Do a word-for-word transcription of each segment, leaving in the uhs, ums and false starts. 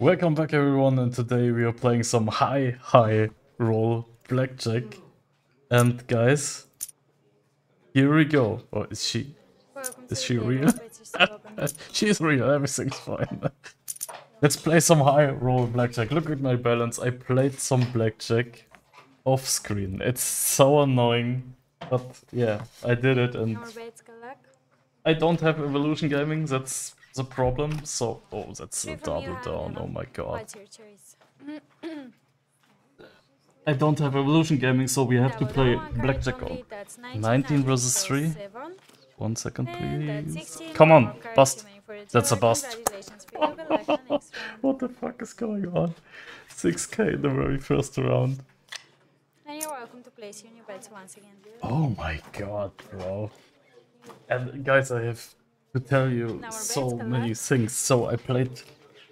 Welcome back everyone, and today we are playing some high, high roll blackjack. And guys, here we go. Oh, is she? Is she real? She's real, everything's fine. Let's play some high roll blackjack. Look at my balance, I played some blackjack off screen. It's so annoying, but yeah, I did it and I don't have Evolution Gaming, that's the problem, so... Oh, that's a double down, oh my god. I don't have Evolution Gaming, so we have to play blackjack on. nineteen versus three. One second, please. Come on, bust. That's a bust. What the fuck is going on? six K in the very first round. Oh my god, bro. And guys, I have to tell you so many things. So I played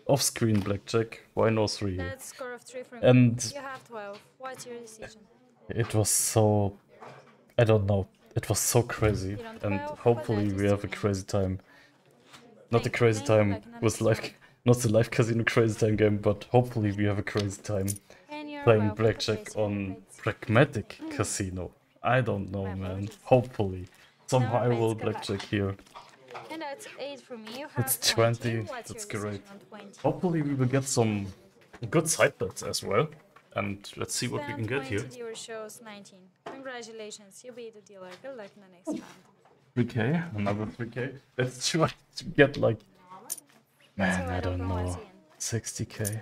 off-screen blackjack. Why no three? And it was so... I don't know. It was so crazy. And hopefully we have a crazy time. Not a crazy time with live... Not the live casino crazy time game, but hopefully we have a crazy time playing blackjack on Pragmatic Casino. I don't know, man. Hopefully. Some high roll blackjack here. And that's eight for me. You have it's twenty. That's great. Hopefully we will get some good side bets as well. And let's see what we can get here. Congratulations, you beat the dealer. Good luck in the next round. three K, another three K. Let's try to get like, man, I don't know, sixty K.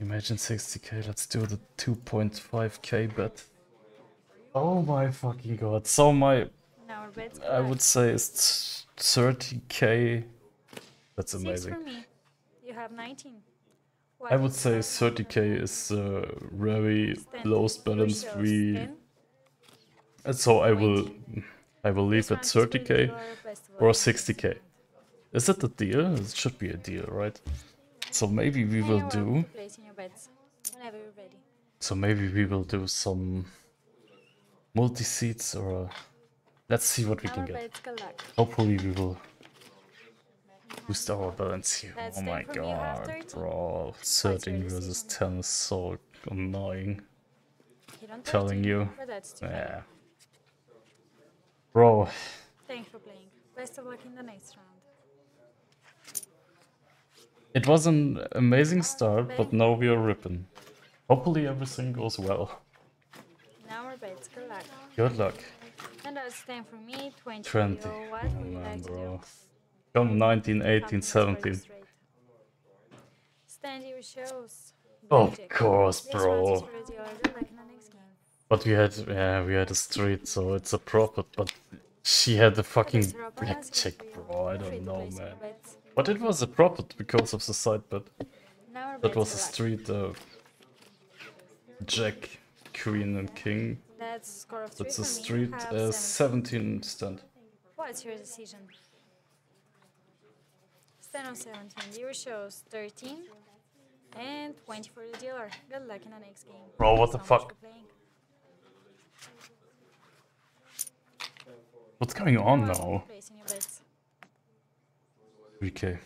Imagine sixty K. Let's do the two point five K bet. Oh my fucking god. So my... I would say it's thirty K. That's amazing. Six for me. You have nineteen. What I would say thirty K is the uh, very lowest balance we... And so I will I will leave at thirty K or sixty K. Is it a deal? It should be a deal, right? So maybe we will do... So maybe we will do some... multi-seats or... Let's see what we can get. Hopefully we will boost our balance here. Oh my god, bro. thirteen versus ten is so annoying. Telling you. Yeah. Bro. Thanks for playing. Best of luck in the next round. It was an amazing start, but now we are ripping. Hopefully everything goes well. Good luck. Good luck. And that's time for me. twenty. twenty. What oh, man, like bro. Come nineteen, eighteen, seventeen. Of course, bro. But we had, yeah, we had a straight, so it's a profit. But she had a fucking blackjack, bro. I don't know, man. But it was a profit because of the side bet. That was a straight uh, jack. Queen and king. That's, score of That's a street uh, seventeen stand. What's your decision? Stand on seventeen. Your shows thirteen and twenty for the dealer. Good luck in the next game. Bro, what the fuck? What's going on now? three K.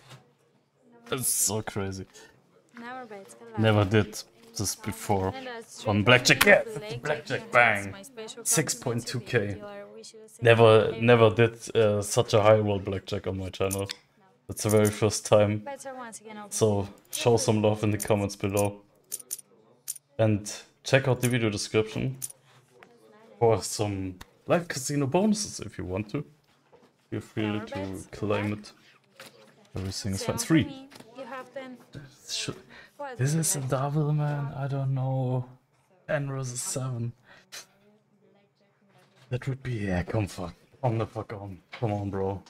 That's so crazy. Never did this before on blackjack. Yeah, blackjack, bang, six point two K. Never, never did uh, such a high roll blackjack on my channel. That's the very first time. So show some love in the comments below and check out the video description for some live casino bonuses if you want to. Feel free to claim it. Everything is fine. Three. Should, this is a double, man. I don't know. ten versus seven. That would be... Yeah, come fuck. On the fuck on. Come on, bro.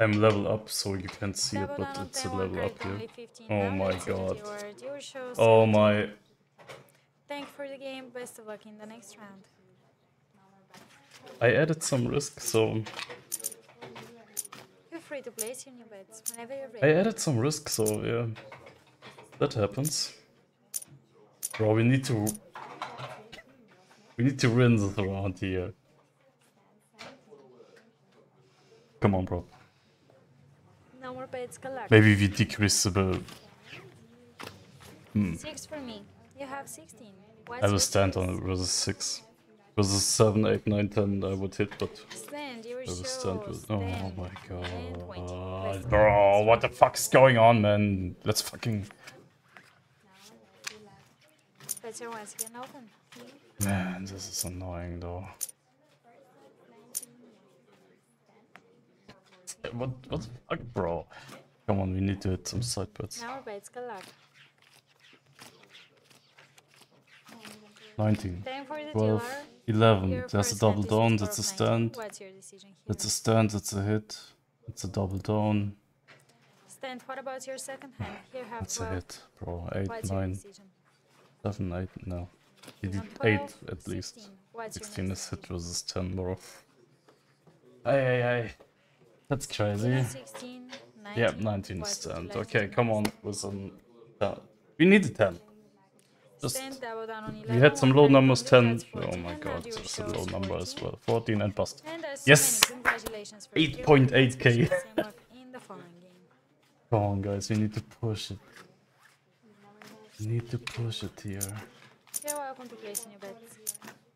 I'm level up, so you can't see it, but it's a level up here. Oh my god. Oh my... Thanks for the game. Best of luck in the next round. I added some risk, so... To place your new bets whenever you're ready. I added some risk, so yeah, that happens. Bro, we need to we need to win this round here. Come on, bro. No Maybe we decrease the... Hmm. Six for me. You have sixteen. What's I will stand on it versus six. Versus seven, eight, nine, ten I would hit, but... Stand, I will stand with... Oh, oh my god. Bro, what the fuck's going on, man? Let's fucking... Better once again open. Man, this is annoying though. What, what the fuck, bro? Come on, we need to hit some side bets. nineteen, twelve, eleven. That's a double down, that's a stand. That's a stand, that's a hit. That's a double down. Stand, what about your second hand? Here have that's a hit, bro. eight, nine, seven, eight, no. He did eight at least. sixteen is hit versus ten, bro. Aye, aye, aye. That's crazy. Yep, nineteen is stand. Okay, come on with some... Uh, we need a ten. Just... We had some low numbers, ten. Oh my god, there's a low number as well. fourteen and bust. Yes! eight point eight K. Come on, guys, we need to push it. We need to push it here.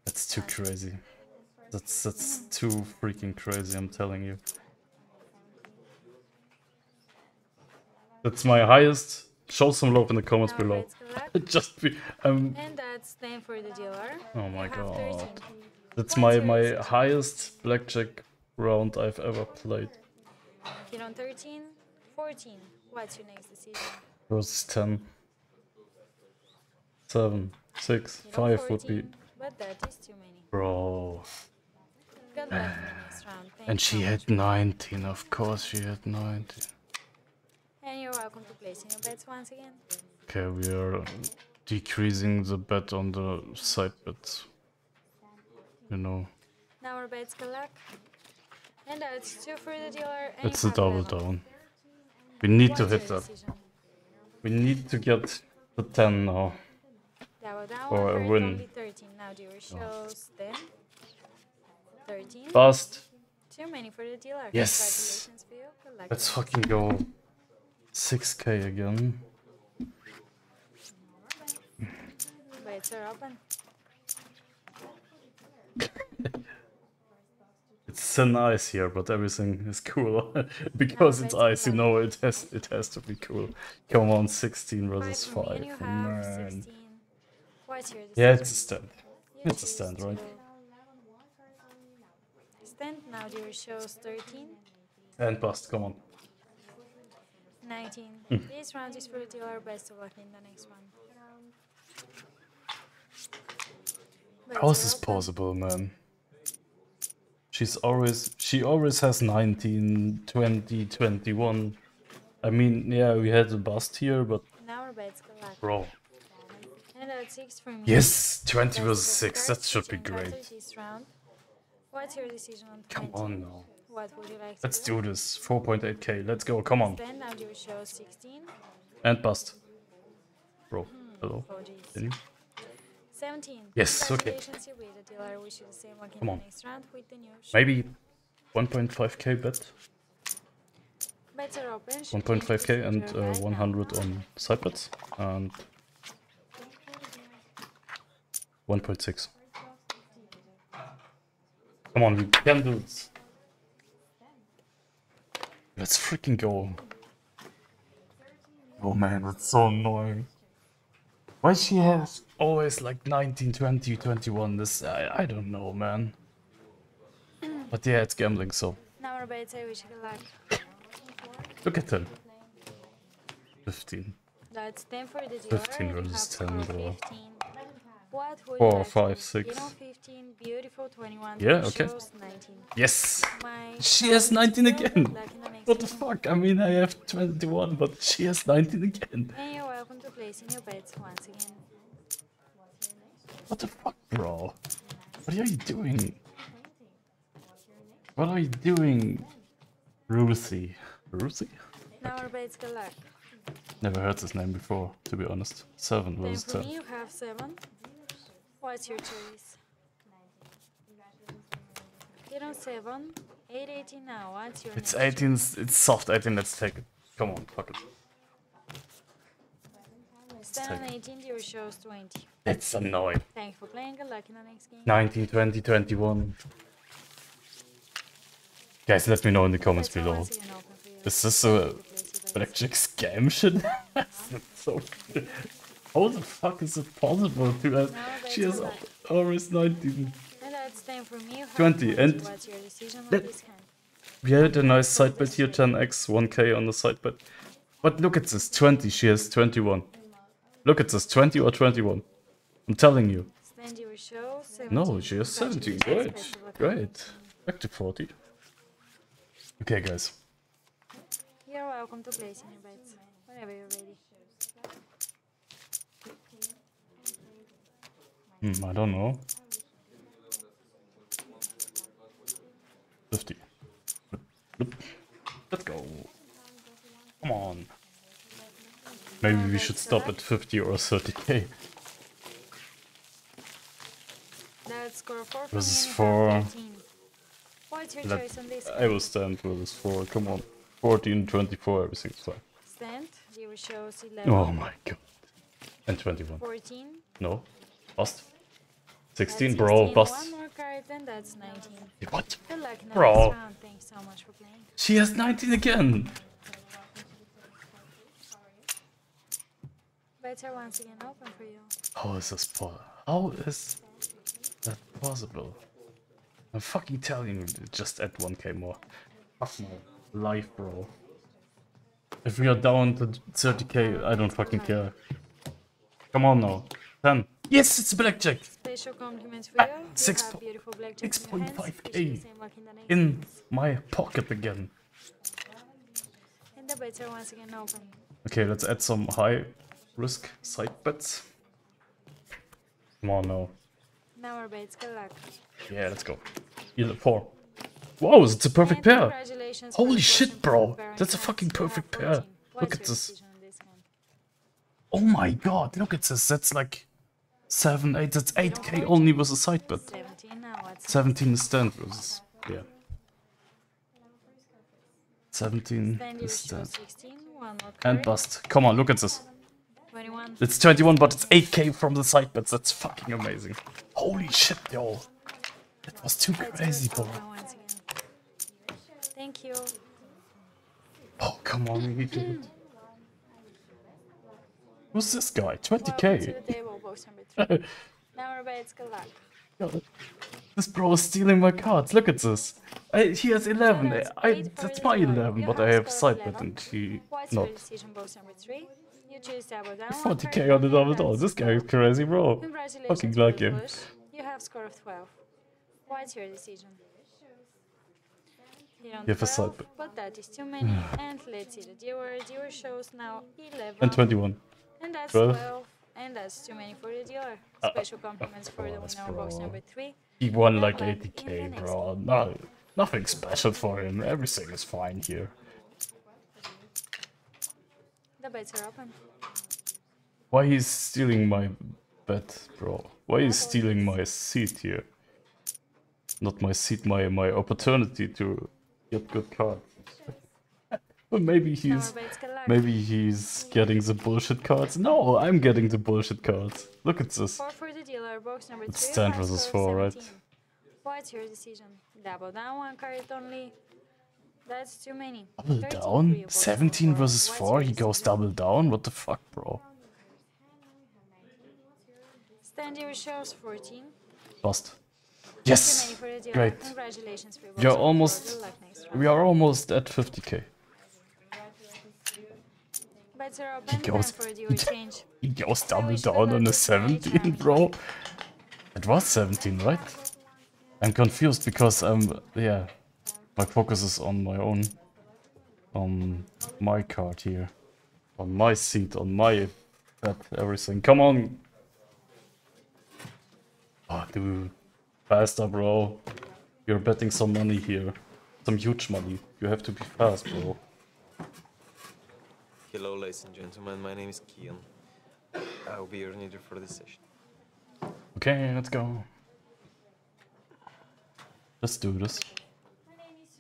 That's too crazy. That's, that's too freaking crazy, I'm telling you. That's my highest. Show some love in the comments now below. Just be. Um, and that's name for the dealer. Oh my god. That's my, my highest blackjack round I've ever played. Get on thirteen, fourteen. What's your next decision? Versus ten, seven, six, five fourteen, would be. But that is too many. Bro. Good luck in the next round. And she had nineteen, of course she had nineteen. And you're welcome to placing your bets once again. Okay, we are decreasing the bet on the side bets. You know. Now our bets collect. And that's two for the dealer. And it's a double down. We need to hit that. We need to get the ten now. Or a win. Now dealer shows them. thirteen. Bust. Too many for the dealer. Yes. Let's fucking go. six K again. Lights are open. It's an ice here, but everything is cool because it's ice. You know, it has it has to be cool. Come on, sixteen versus five. Man. Yeah, it's a stand. It's a stand, right? Stand now. Dealer shows thirteen. And bust. Come on. nineteen. Mm. This round is for the dealer, best of luck in the next one. How is this possible, man? She's always, she always has nineteen, twenty, twenty-one. I mean, yeah, we had a bust here, but... Now bet's collect. Bro. And that's six for me. Yes, twenty versus six, that should be great. What's your decision on twenty? Come on now. What would you like to Let's do, do this. four point eight K. Let's go. Come on. Then now you show sixteen. And bust. Bro. Hmm. Hello. Oh, seventeen. Yes. Okay. Come on. Maybe one point five K bet. one point five K and uh, one hundred on side bets. And one point six. Come on. We can do this. Let's freaking go. Oh man, that's so annoying. Why she has always like nineteen, twenty, twenty-one, this, I, I don't know, man. But yeah, it's gambling, so. Look at him. fifteen. That's ten for the fifteen versus ten, bro. four, five, six. Yeah, okay. Yes! She has nineteen again! What the fuck? I mean, I have twenty-one, but she has nineteen again. What the fuck, bro? What are you doing? What are you doing, Ruthie? Ruthie? Okay. Never heard this name before, to be honest. seven versus ten. What's your choice? Get on seven eight eighty now. What's your it's eighteen. It's soft eighteen. Let's take it. Come on, fuck it. seven eighteen, zero shows twenty. That's annoying. Thank you for playing. Good luck in the next game. nineteen, twenty, twenty-one. Guys, let me know in the comments That's below. Is this a blackjack scam shit? That's so good. How the fuck is it possible to have? No, she has always nineteen. Hello, it's time for me. twenty and what's your decision on this hand? We had a nice side bet here, ten X, one K on the side bet. But look at this, twenty, she has twenty-one. Look at this, twenty or twenty-one. I'm telling you. No, she has seventeen, great, great. Back to forty. Okay, guys. You're welcome to place in your bets, whenever you're ready. Hmm, I don't know. fifty. Let's go. Come on. Maybe we should stop at fifty or thirty K. This is four. What's your choice on this? I will stand for this four. Come on. fourteen, twenty-four, everything's fine. Stand. Zero shows eleven. Oh my god. And twenty-one. fourteen. No. Bust. sixteen, that's bro. sixteen. Bust. One more card, and that's nineteen. What? Good luck in the bro. Next round. Thanks so much for playing. She has nineteen again. Better once again open for you. How is this possible? How is that possible? I'm fucking telling you, just add one K more. Fuck my life, bro. If we are down to thirty K, I don't fucking care. Come on now. ten. Yes, it's blackjack. Special compliments for you. Ah, six point five K in my pocket again. And the better once again open. Okay, let's add some high risk side bets. Come on now. Now our bets, good luck. Yeah, let's go. You're four. Wow, it's a perfect pair. Holy shit, bro. That's a fucking perfect pair. Look at this. Oh my god, look at this. That's like seven, eight, that's eight K only with a side bet. seventeen is stand versus, yeah. seventeen is stand. And bust. Come on, look at this. It's twenty-one, but it's eight K from the side bets. That's fucking amazing. Holy shit, yo. That was too crazy, bro. Thank you. Oh, come on, we need to hit. Who's this guy? twenty K. Now everybody's good luck. God. This bro is stealing my cards. Look at this. I, he has eleven. I, I, that's my eleven, but I have side bet and he not. forty K on the double door. This guy is crazy, bro. Fucking like him. You have score of twelve. What's your decision? You have a side bet. But that is too many. And let's see the dealer. Dealer shows now eleven. And twenty-one. And that's twelve. And that's too many for the dealer. Special compliments uh, for the winner of box number three. He won like eighty K, bro. No, nothing special for him. Everything is fine here. The bets are open. Why he's stealing my bet, bro? Why he's stealing my seat here? Not my seat, my my opportunity to get good cards. But maybe he's, maybe he's getting the bullshit cards. No, I'm getting the bullshit cards. Look at this. It's ten versus four, right? What's your decision? Double down, one card only. That's too many. Double down? seventeen versus four? He goes double down? What the fuck, bro? Stand your shows, fourteen. Bust. Yes! Great. Congratulations. We are almost, we are almost at fifty K. He goes, he goes double down on a seventeen, bro. It was seventeen, right? I'm confused because I'm, yeah, my focus is on my own, on my card here, on my seat, on my bet, everything. Come on! Oh, dude, faster, bro. You're betting some money here, some huge money. You have to be fast, bro. Hello, ladies and gentlemen, my name is Kian. I will be your leader for this session. Okay, let's go. Let's do this. My name is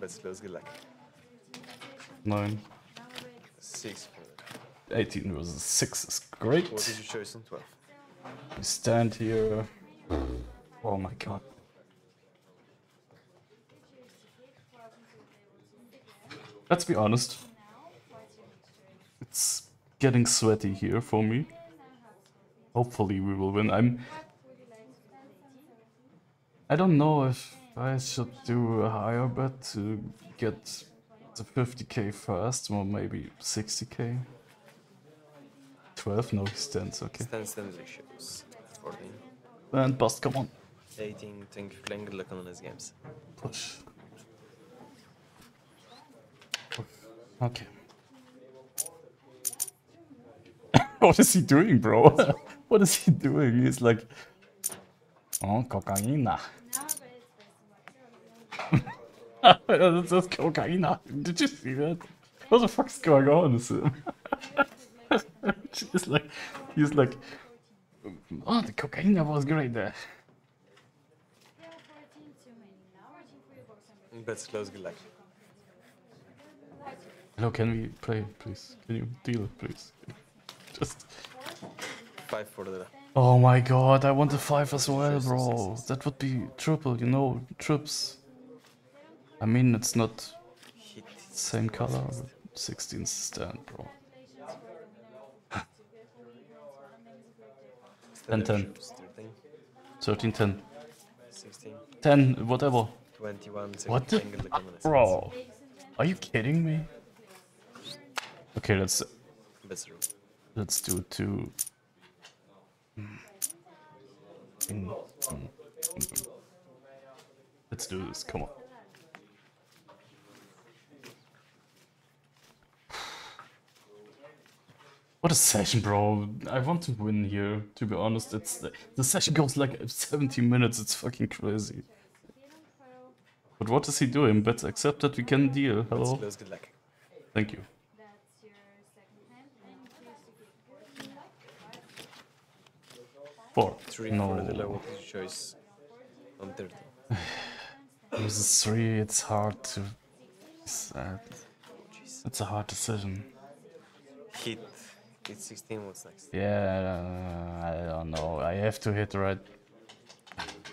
Let's lose good luck. Nine. Six. eighteen versus six is great. What did you choose on twelve? We stand here. Oh my god. Let's be honest. It's getting sweaty here for me. Hopefully we will win. I'm... I don't know if I should do a higher bet to get the fifty K first, or maybe sixty K. twelve? No, he stands, okay. Stands, stands, shows. fourteen. And bust, come on. eighteen, thank you for playing, good luck on these games. Push. Okay. What is he doing, bro? What is he doing? He's like... Oh, cocaina. That's, that's cocaina. Did you see that? What the fuck's going on? She's like, he's like, oh, the cocaina was great there. That's close, good luck. Hello, can we play, please? Can you deal, please? Just... Five for the... Oh my god, I want a five as well, bro. That would be triple, you know, trips. I mean, it's not same color, but sixteen stand, bro. ten ten. thirteen ten. ten, whatever. What the fuck, bro? Are you kidding me? Okay, let's... Let's do two... Let's do this, come on. What a session, bro. I want to win here, to be honest. It's the, the session goes like seventy minutes, it's fucking crazy. But what is he doing? Bets accepted, we can deal. Hello? Good luck. Thank you. Four. Three no. For the low choice on thirty. This is three, it's hard to decide. It's a hard decision. Hit. It's sixteen, what's next? Yeah, I don't know. I have to hit right.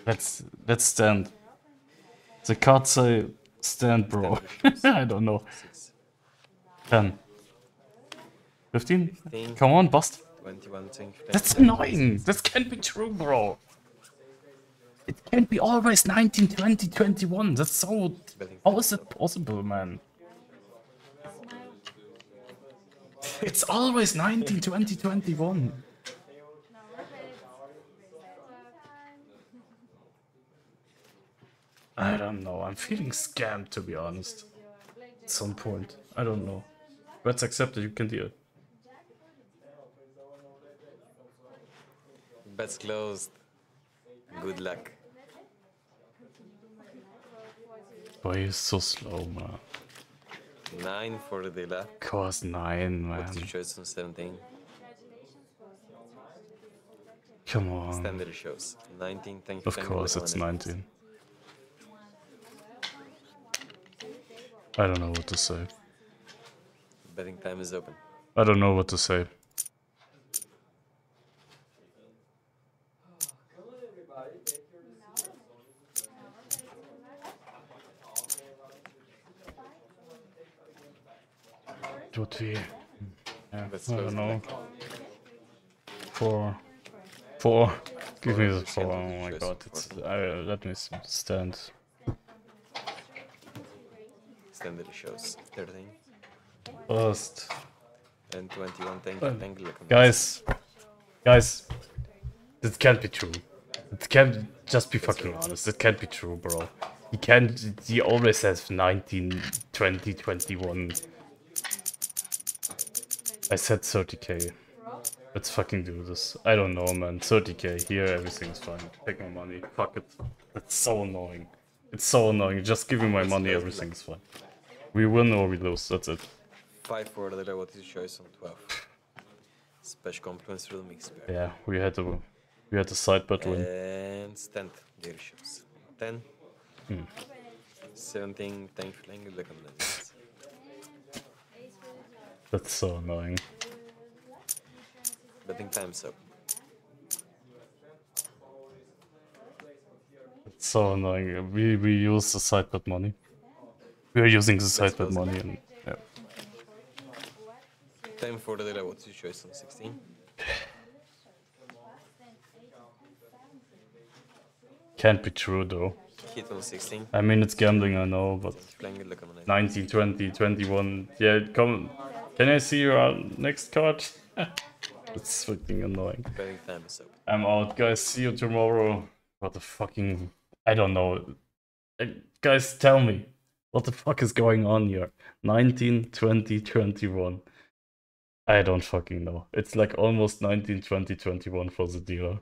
Let's let's stand. The cards say stand, bro. I don't know. ten. fifteen? fifteen. Come on, bust. That's annoying! This can't be true, bro! It can't be always nineteen, twenty, twenty-one, that's so... How is it possible, man? It's always nineteen, twenty, twenty-one! I don't know, I'm feeling scammed, to be honest. At some point, I don't know. That's accepted, you can deal. Bet's closed. Good luck. Boy, you're so slow, man. Nine for the luck. Of course, nine, man. What's your choice on seventeen? Come on. Standard shows. nineteen, thank you. Of course, it's nineteen. I don't know what to say. Betting time is open. I don't know what to say. What we, yeah, I don't know. Four, four. Give me the four. Oh my god! It's, I, let me stand. Standard shows thirteen. First. And twenty-one. Thank you. Thank you. Guys, guys, this can't be true. It can't. Just be fucking honest. It can't be true, bro. He can't. He always has nineteen, twenty, twenty-one. I said thirty K. Let's fucking do this. I don't know, man. thirty K here, everything's fine. Take my money. Fuck it. That's so annoying. It's so annoying. Just give me my money, everything's fine. We win or we lose, that's it. Five for the what is your choice on twelve. Special compliments through the mix. Yeah, we had a we had a side bet win. And stand leaderships. Ten. Hmm. seventeen, thank you for letting me look on this. That's so annoying. But I think time's up. It's so annoying. We, we use the sidepad money. We are using the sidepad money. And, yeah. Time for the data. What's your choice on sixteen? Can't be true though. Hit on sixteen. I mean, it's gambling, I know, but nineteen, twenty, twenty-one. Yeah, come. Can I see your next card? It's fucking annoying. I'm out, guys. See you tomorrow. What the fucking... I don't know. Guys, tell me. What the fuck is going on here? nineteen, twenty, twenty-one. I don't fucking know. It's like almost nineteen, twenty, twenty-one for the dealer.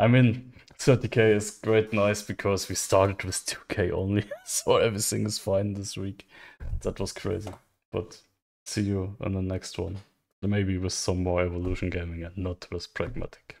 I mean, thirty K is great, nice, because we started with two K only, so everything is fine this week. That was crazy. But see you on the next one. Maybe with some more Evolution Gaming and not with Pragmatic.